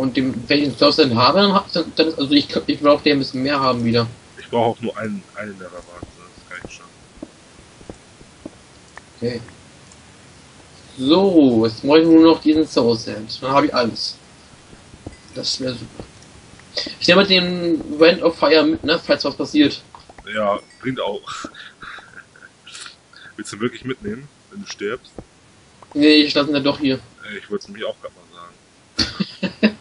Und wenn ich den Surfstand habe, dann ist, also ich brauche den ein bisschen mehr haben wieder. Ich brauche auch nur einen der Rabatten, das kann ich schon. Okay. So, jetzt brauche ich nur noch diesen Surfstand. Dann habe ich alles. Das wäre super. Ich nehme den Wand of Fire mit, ne, falls was passiert. Ja, bringt auch. Willst du ihn wirklich mitnehmen, wenn du stirbst? Nee, ich lasse ihn ja doch hier. Ich wollte es nämlich auch gerade mal sagen.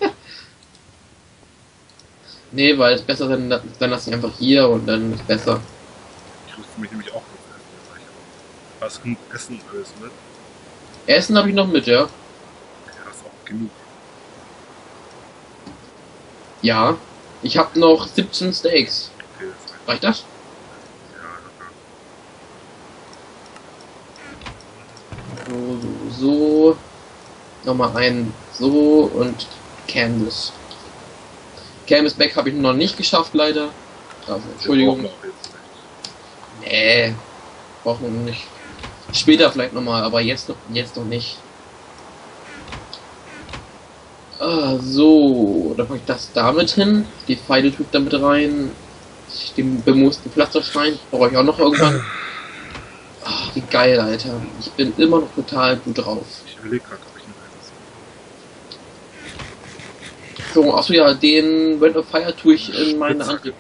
Nee, weil es besser ist, dann lass ihn einfach hier und dann ist es besser. Ich wusste mich nämlich auch nicht. Hast du Essen alles mit? Essen habe ich noch mit, ja. Ja, hast auch genug. Ja, ich habe noch 17 Steaks. Okay, das reicht. Reicht das? Ja, okay. So, nochmal einen so und Canvas. Canvas Back habe ich noch nicht geschafft, leider. Also, Entschuldigung. Nee, brauchen wir nicht. Später vielleicht nochmal, aber jetzt noch nicht. So, dann packe ich das damit hin, die Pfeile tue ich damit rein, den bemoosten Pflasterstein brauche ich auch noch irgendwann. Ach, wie geil, Alter. Ich bin immer noch total gut drauf. Ich überlege gerade, ob ich noch eins. So, achso ja, den Wand of Fire tue ich in meine andere.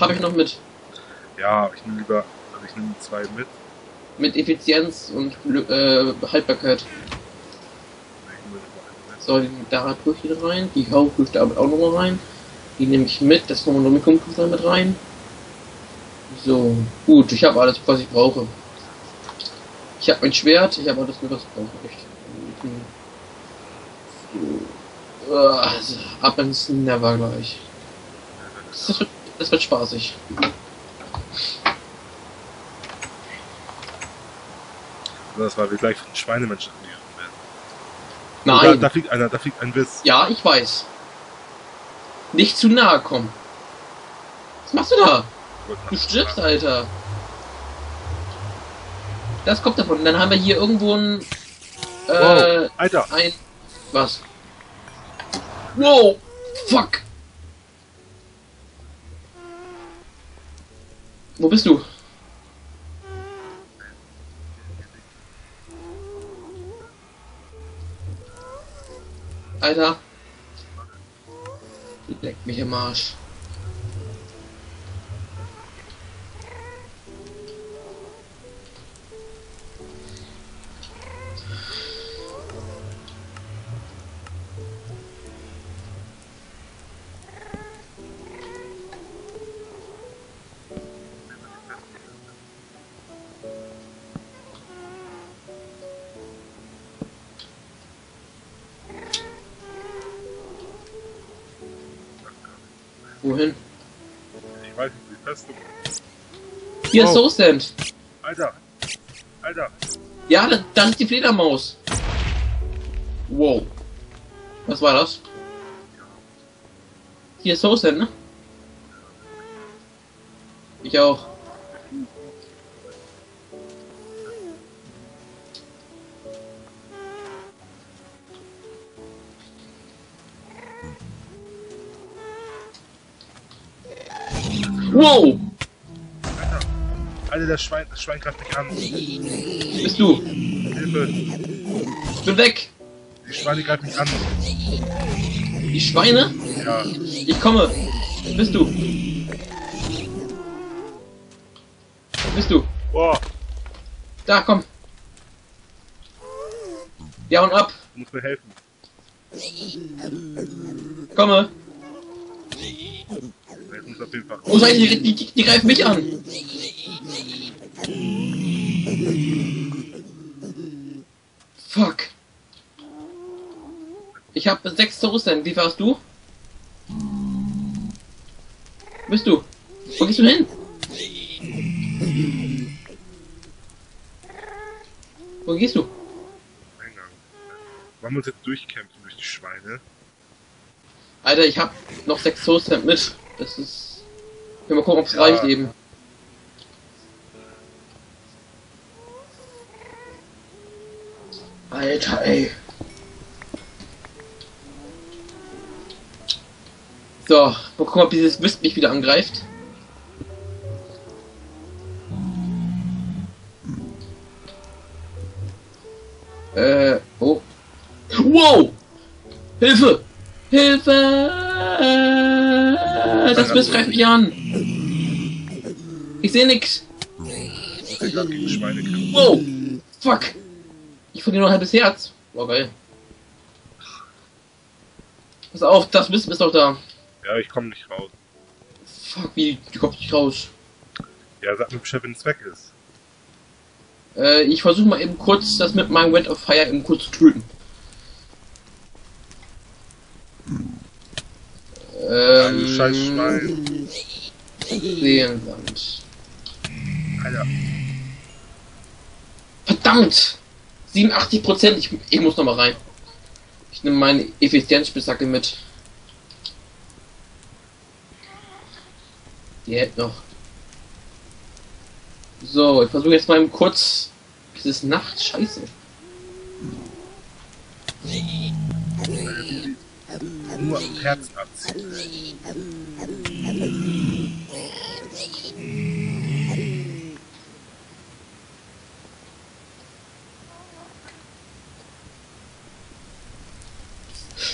Habe ich noch mit? Ja, ich nehme lieber, also ich nehme 2 mit. Mit Effizienz und Haltbarkeit. So, da tue ich wieder rein, die Hau tue ich damit auch nochmal rein. Die nehme ich mit, das Nomikompf damit rein. So, gut, ich habe alles, was ich brauche. Ich habe mein Schwert, ich habe alles, was ich brauche. So, also, ab ins Never gleich. Das wird spaßig. Das war wie gleich von Schweinemenschen. Nein. Da fliegt einer, da fliegt ein Biss. Ja, ich weiß. Nicht zu nahe kommen. Was machst du da? Du stirbst, Alter. Das kommt davon. Dann haben wir hier irgendwo ein... wow, Alter. Ein... Was? Wow! Fuck! Wo bist du? Alter, leck mich im Arsch. Wohin? Ich weiß nicht, die Festung. Hier ist Soulstand. Alter. Alter. Ja, dann ist die Fledermaus. Wow. Was war das? Hier ist Soulstand, ne? Ich auch. Wow! Alter, das Schwein greift mich an. Bist du? Hilfe! Ich bin weg! Die Schweine greifen mich an. Die Schweine? Ja. Ich komme! Bist du? Bist du? Wow! Da, komm! Ja und ab! Du musst mir helfen. Komme! Oh, Scheiße, die greifen mich an! Fuck! Ich habe 6 zu Russland. Wie warst du? Bist du? Wo gehst du hin? Wo gehst du? Wollen wir uns jetzt durchkämpfen durch die Schweine? Alter, ich hab noch 6 Soulstamp mit. Das ist... Ich will mal gucken, ob es reicht eben. Alter, ey. So, mal gucken, ob dieses Mist mich wieder angreift. Oh. Wow! Hilfe! Hilfe! Das Mist greift mich an! Ich sehe nix! Wow! Fuck! Ich verliere noch ein halbes Herz! Wow, geil! Pass auf, das Mist ist doch da! Ja, ich komme nicht raus. Fuck, wie? Du kommst nicht raus? Ja, sag mir Bescheid, wenn es weg ist. Ich versuche mal eben kurz, das mit meinem Red of Fire eben kurz zu töten. Scheiß Schwein. Seelensand. Alter. Verdammt! 87%, ich muss nochmal rein. Ich nehme meine Effizienzspitzhacke mit. Die hält noch. So, ich versuche jetzt mal eben kurz. Es ist Nacht, scheiße. Nur am Herzen abziehen.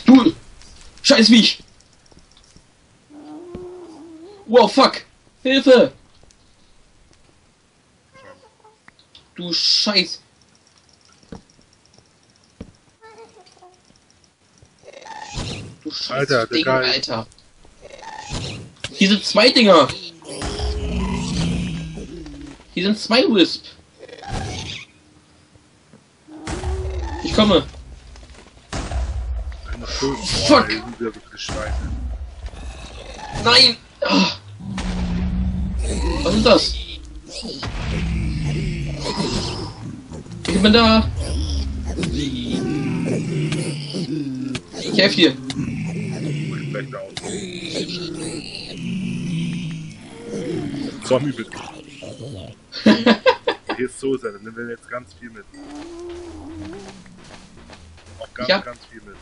Du! Scheiß wie ich! Wow, fuck! Hilfe! Du Scheiß! Du Scheiß, Alter, Ding, Alter! Hier sind zwei Dinger! Hier sind zwei Wisp! Ich komme! Fuck! Nein! Was ist das? Ich bin da! Ich helfe dir! Zombie bitte! Hier ist Soße, dann nehmen wir jetzt ganz viel mit. Auch ganz viel mit.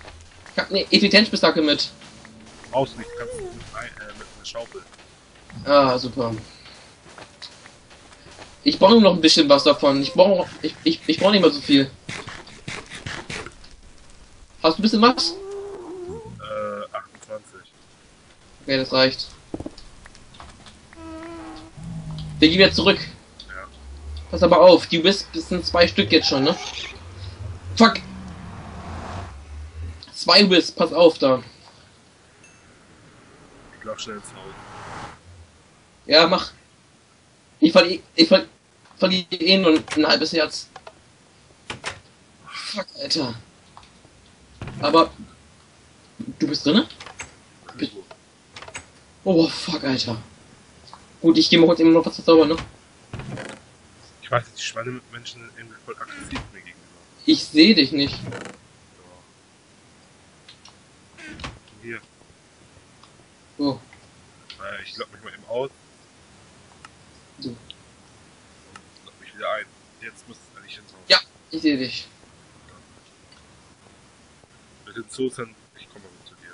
Ich hab eine Effizienzpistacke mit. Brauchst du nicht, kannst du mit einer Schaufel. Ah, super. Ich brauche nur noch ein bisschen was davon. Ich brauche nicht mehr so viel. Hast du ein bisschen was? 28. Okay, das reicht. Wir gehen jetzt zurück. Ja. Pass aber auf, die Wisps sind 2 Stück jetzt schon, ne? Fuck! 2 Wisps, pass auf da. Ich lauf schnell ins Haus. Ja, mach. Ich verliere eh nur ein halbes Herz. Fuck, Alter. Aber. Du bist drinne? Oh, fuck, Alter. Gut, ich gehe mal kurz immer noch was verzaubern, ne? Ich weiß, die Schweine mit Menschen sind irgendwie voll aggressiv mir gegenüber. Ich sehe dich nicht. Hier. Oh. Ich lock mich mal eben aus. So. Lock mich wieder ein. Jetzt muss es eigentlich hinzuhauen. Ja, ich sehe dich. Mit dem Zustand, ich komme mit zu dir.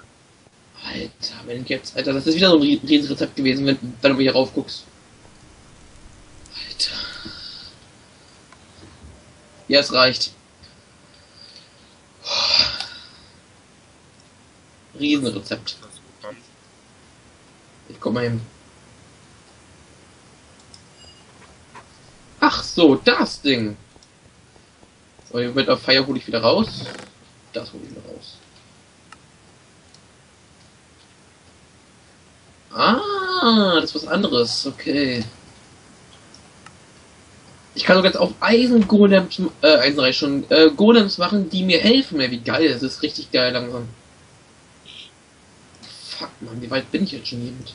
Alter, wenn jetzt, Alter, das ist wieder so ein Riesenrezept gewesen, wenn du hier rauf guckst. Alter. Ja, es reicht. Riesenrezept. Ich komm mal hin. Ach so, das Ding. So, hier wird auf Feier, hole ich wieder raus. Das hole ich wieder raus. Ah, das ist was anderes. Okay. Ich kann sogar jetzt auf Eisengolems, Golems machen, die mir helfen. Ey, wie geil, das ist richtig geil langsam. Fuck, Mann, wie weit bin ich jetzt schon hier mit?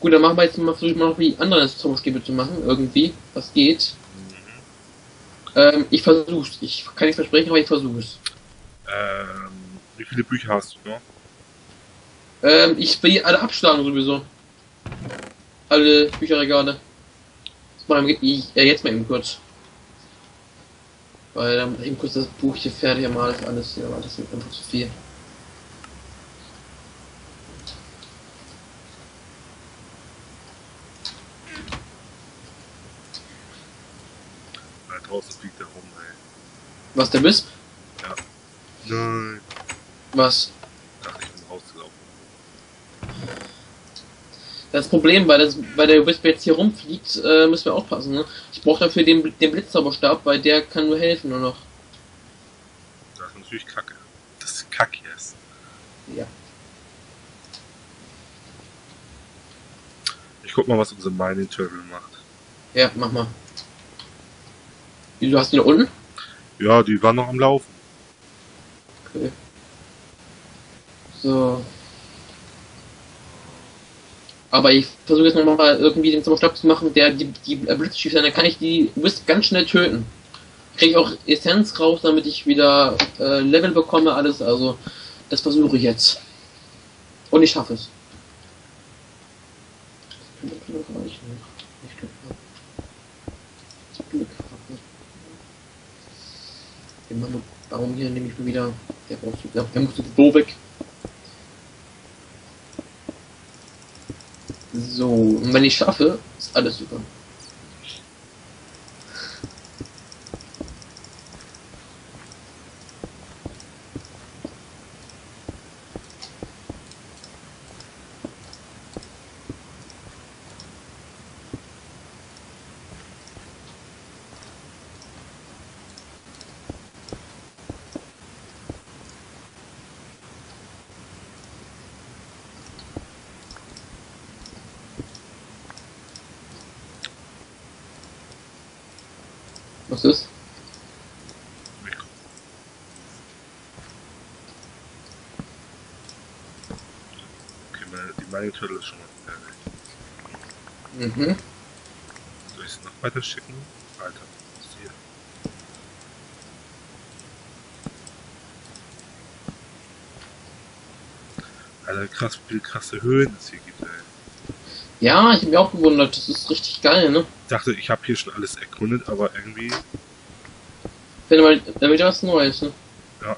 Gut, dann machen wir jetzt mal, versuchen wir noch wie andere Zauberstäbe zu machen, irgendwie, was geht. Ich versuch's, ich kann nicht versprechen, aber ich versuch's. Wie viele Bücher hast du noch? Ich will alle abschlagen sowieso. Alle Bücherregale. Das machen wir jetzt mal eben kurz. Weil dann eben kurz das Buch hier fertig, mal alles hier, weil das wird einfach zu viel. 3000 fliegt da rum, ey. Was, der Wisp? Ja. Nein. Was? Ich dachte, ich bin rausgelaufen. Das Problem, weil der Wisp jetzt hier rumfliegt, müssen wir aufpassen, ne? Ich brauche dafür den Blitzzauberstab, weil der kann nur helfen, nur noch. Das ist natürlich kacke. Das ist kacke erst. Ja. Ich guck mal, was unser Mining Turtle macht. Ja, mach mal. Du hast die da unten? Ja, die waren noch am Laufen. Okay. So. Aber ich versuche jetzt nochmal irgendwie den Zauberstab zu machen, der die Blitzschiefer, dann kann ich die Wisp ganz schnell töten. Kriege ich auch Essenz raus, damit ich wieder Level bekomme, alles, also das versuche ich jetzt. Und ich schaffe es. Den Baum hier nehme ich mir wieder. Der muss jetzt so weg. So, und wenn ich schaffe, ist alles super. Was ist? Okay, die Mining Turtle ist schon mal fertig. Mhm. Soll ich es noch weiter schicken? Alter, was ist hier? Alter, krass, wie viele krasse Höhen es hier gibt, ey. Ja, ich hab mich auch gewundert, das ist richtig geil, ne? Ich dachte, ich habe hier schon alles erkundet, aber irgendwie... Wenn mal, dann wieder was Neues, ne? Ja.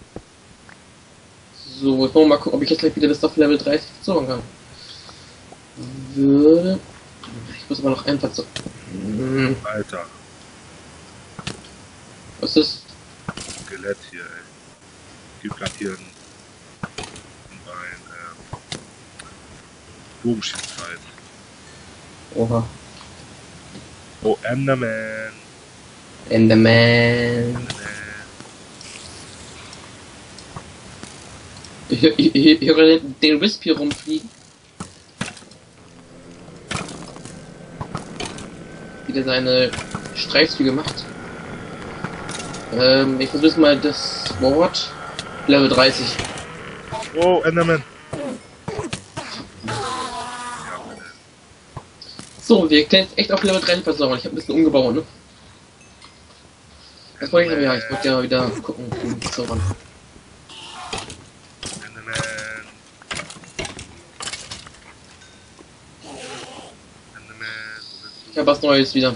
So, jetzt wollen wir mal gucken, ob ich jetzt gleich wieder bis auf Level 30 verzaubern kann. Würde... Ich muss aber noch einen verzaubern. Alter. Was ist? Skelett hier, ey. Gibt grad hier einen Bogenschießstreit. Oha. Oh, Enderman. Enderman. Ich höre den Wisp hier rumfliegen. Wieder seine Streifzüge macht. Ich versuche mal das Wort. Level 30. Oh, Enderman. So, wir können jetzt echt auf Level 3 versorgen. Ich habe ein bisschen umgebaut, ne? Das wollte ich noch, ja, ich wollte ja wieder gucken, um zu zaubern. Ich habe was Neues wieder.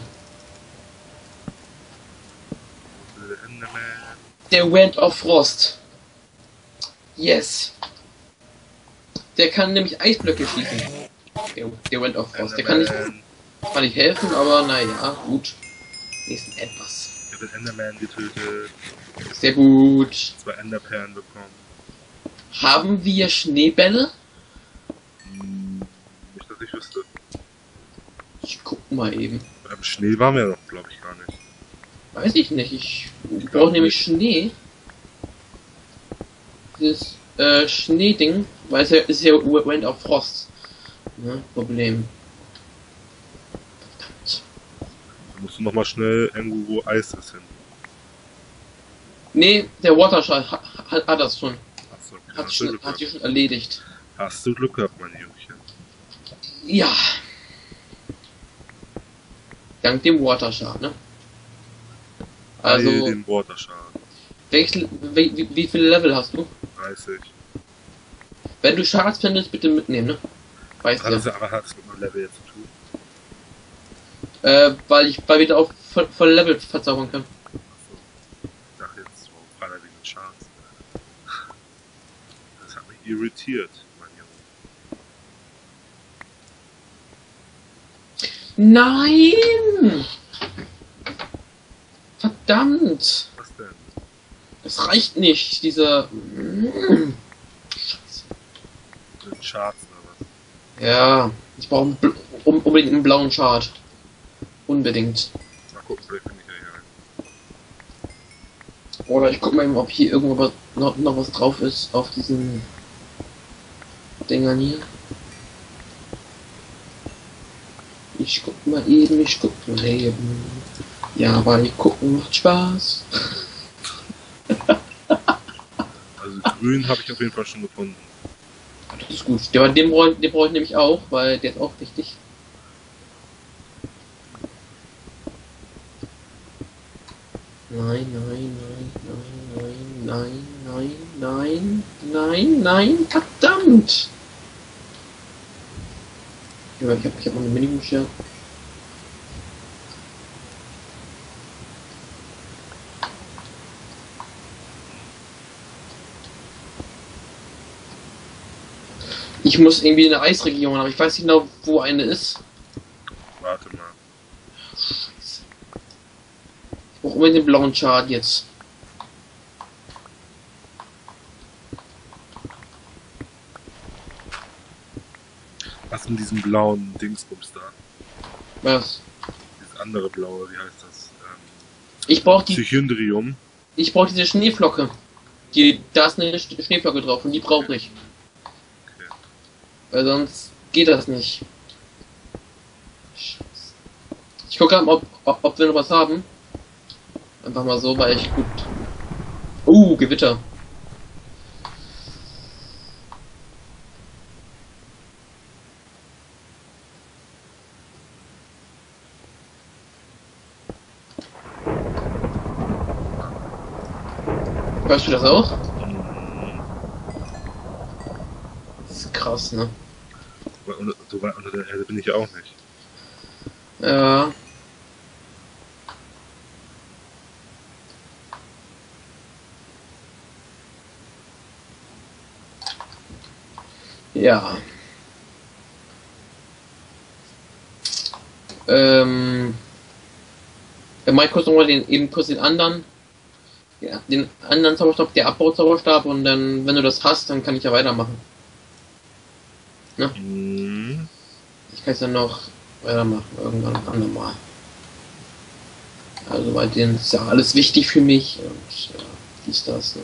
Der Wand of Frost. Yes. Der kann nämlich Eisblöcke schießen. Der Wand of Frost. Der kann nicht... Kann nicht helfen, aber naja, gut. Nächsten etwas. Ich habe den Enderman getötet. Sehr gut. 2 Enderperlen bekommen. Haben wir Schneebälle? Hm, nicht, dass ich wüsste. Ich guck mal eben. Beim Schnee waren wir doch, glaube ich, gar nicht. Weiß ich nicht. Ich brauche nämlich Schnee. Das Schneeding, weil es ja, ist ja Wand of Frost. Ne? Problem. Musst du nochmal schnell irgendwo, wo Eis ist, hin. Nee, der Watershard hat das schon. Achso, okay. Hat sich schon erledigt. Hast du Glück gehabt, mein Jungchen? Ja. Dank dem Watershard, ne? Also. Hey, dem Watershard. Wie viele Level hast du? 30. Wenn du Shards findest, bitte mitnehmen, ne? Weißt du. Ja. Aber hat es mit meinem Level jetzt zu tun? Weil wir da auch voll Level verzaubern können. Achso. Ich dachte jetzt, warum war da wegen Chance? Das hat mich irritiert, mein Junge. Nein! Verdammt! Was denn? Es reicht nicht, diese... Scheiße. Den Charts oder was? Ja, ich brauche unbedingt einen blauen Chart. Unbedingt. Mal gucken, vielleicht finde ich ja hier rein. Oder ich guck mal eben, ob hier irgendwo was, noch was drauf ist auf diesen Dingern hier. Ich guck mal eben. Ja, aber ich gucken macht Spaß. Also grün habe ich auf jeden Fall schon gefunden. Das ist gut. Ja, den brauche ich nämlich auch, weil der ist auch wichtig. Nein, verdammt! Ja, ich hab eine Minimusche. Ich muss irgendwie in eine Eisregion, aber ich weiß nicht genau, wo eine ist. Warte mal. Scheiße. Ich brauche unbedingt den blauen Chart jetzt. Was in diesem blauen Dingsbums da? Was? Das andere blaue, wie heißt das? Ich brauche die... Psychondrium. Ich brauche diese Schneeflocke. Da ist eine Schneeflocke drauf und die brauche ich. Weil sonst geht das nicht. Scheiße. Ich gucke gerade mal, ob wir noch was haben. Einfach mal so, war echt gut. Gewitter. Hörst du das auch? Das ist krass, ne? So weit unter der Erde bin ich auch nicht. Ja. Ja. Mike, kurz nochmal den anderen. Ja, den anderen Zauberstab, der Abbau-Zauberstab, und dann, wenn du das hast, dann kann ich ja weitermachen. Ne? Ich kann es dann noch weitermachen, irgendwann andermal. Also bei denen ist ja alles wichtig für mich und ja, dies, das. Ne?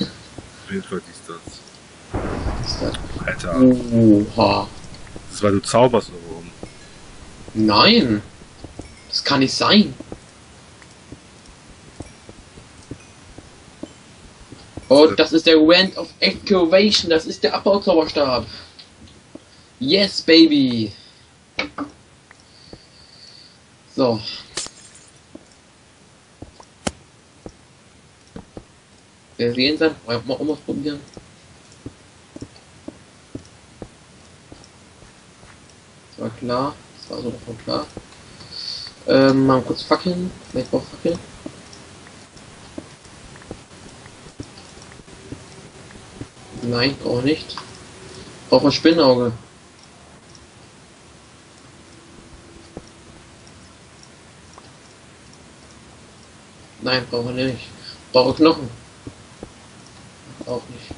Auf jeden Fall dies, das. Alter. Oha. Das ist, weil du zauberst oder warum? Nein. Das kann nicht sein. Oh, das ist der Wand of Excavation, das ist der Abbauzauberstab. Yes, baby. So. Wir sehen dann, wollen wir auch mal probieren. Das war klar, das war so davon klar. Mal kurz Fackeln, vielleicht auch Fackeln. Nein, auch nicht. Auch ein Spinnauge. Nein, brauchen wir nicht. Brauche Knochen. Auch nicht.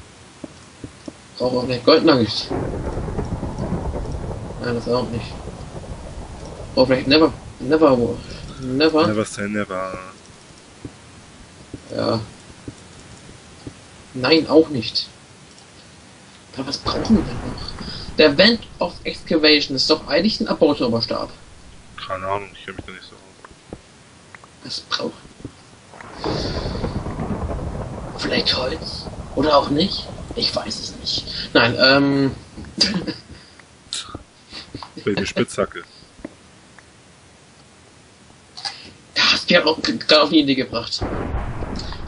Brauche auch nicht. Goldnuggets. Nein, das auch nicht. Brauche vielleicht Never. Never say never. Ja. Nein, auch nicht. Aber was brauchen wir denn noch? Der Wand of Excavation ist doch eigentlich ein Abbau-Zauberstab. Keine Ahnung, ich kenne mich da nicht so aus. Was brauchen wir? Vielleicht Holz? Oder auch nicht? Ich weiß es nicht. Nein, Welche Spitzhacke? Das wäre auch gerade auf die Idee gebracht.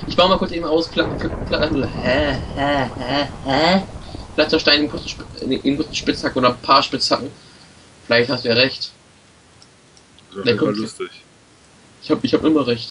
Ich baue mal kurz eben aus. Pflasterstein, einen kurzen Spitzhacken oder ein paar Spitzhacken. Vielleicht hast du ja recht. Das ist lustig. Ich hab immer recht.